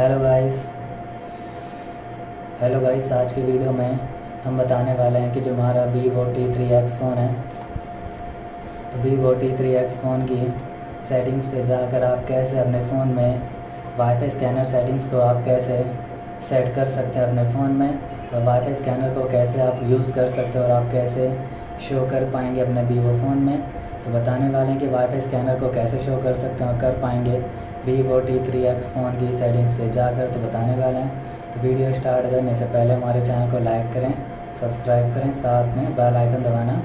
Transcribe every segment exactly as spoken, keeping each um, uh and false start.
Hello guys hello guys आज की video में हम बताने वाले हैं कि जो हमारा Vivo T three X phone है, तो Vivo T three X phone की सेटिंग्स पे जाकर आप कैसे अपने फ़ोन में वाईफाई स्कैनर सेटिंग्स को आप कैसे सेट कर सकते हैं अपने फ़ोन में, और वाईफाई स्कैनर को कैसे आप यूज़ कर सकते हो और आप कैसे शो कर पाएंगे अपने वीवो फ़ोन में। तो बताने वाले हैं कि वाईफाई स्कैनर को कैसे शो कर सकते हैं और कर पाएंगे Vivo T three X phone की सेटिंग्स पे जाकर, तो बताने वाले हैं। तो वीडियो स्टार्ट करने से पहले हमारे चैनल को लाइक करें, सब्सक्राइब करें, साथ में बेल आइकन दबाना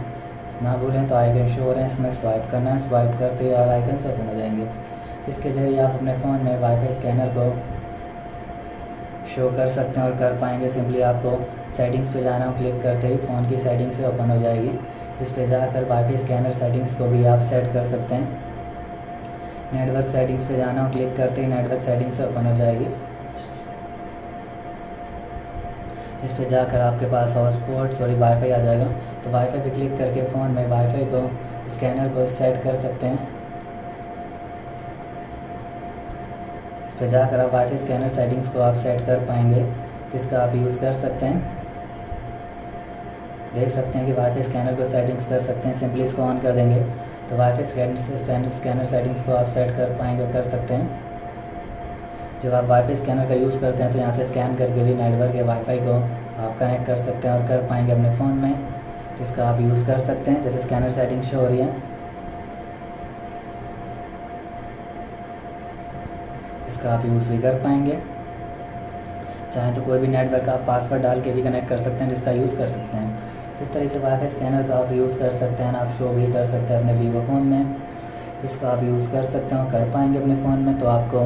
ना भूलें। तो आइकन शो हो रहे हैं, इसमें स्वाइप करना है, स्वाइप करते ही ऑल आइकन से ओपन हो जाएंगे। इसके जरिए आप अपने फ़ोन में वाईफाई स्कैनर को शो कर सकते हैं और कर पाएंगे। सिंपली आपको सेटिंग्स पर जाना, क्लिक करते ही फ़ोन की सेटिंग्स से ओपन हो जाएगी। इस पर जाकर वाईफाई स्कैनर सेटिंग्स को भी आप सेट कर सकते हैं। नेटवर्क सेटिंग्स पे जाना और क्लिक करते ही नेटवर्क सेटिंग्स ओपन हो जाएगी। इस पे जाकर आपके पास हॉटस्पॉट सॉरी वाईफाई आ जाएगा, तो वाईफाई पे क्लिक करके फ़ोन में वाईफाई को स्कैनर को सेट कर सकते हैं। इस पे जाकर आप वाईफाई स्कैनर सेटिंग्स को आप सेट कर पाएंगे, जिसका आप यूज़ कर सकते हैं। देख सकते हैं कि वाईफाई स्कैनर को सेटिंग्स कर सकते हैं। सिंपली इसको ऑन कर देंगे तो वाईफाई स्कैनर स्कैनर सेटिंग्स को आप सेट कर पाएंगे, कर सकते हैं। जब आप वाईफाई स्कैनर का यूज़ करते हैं तो यहाँ से स्कैन करके भी नेटवर्क या वाईफाई को आप कनेक्ट कर सकते हैं और कर पाएंगे अपने फ़ोन में, जिसका आप यूज़ कर सकते हैं। जैसे स्कैनर सेटिंग शो हो रही है, इसका आप यूज़ भी कर पाएंगे। चाहे तो कोई भी नेटवर्क आप पासवर्ड डाल के भी कनेक्ट कर सकते हैं, जिसका यूज़ कर सकते हैं। इस तरीके से वाईफाई स्कैनर को आप यूज़ कर सकते हैं, आप शो भी कर सकते हैं अपने वीवो फ़ोन में। इसको आप यूज़ कर सकते हैं और कर पाएंगे अपने फ़ोन में। तो आपको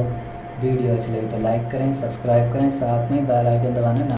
वीडियो अच्छी लगी तो लाइक करें, सब्सक्राइब करें, साथ में बेल आइकन दबाना ना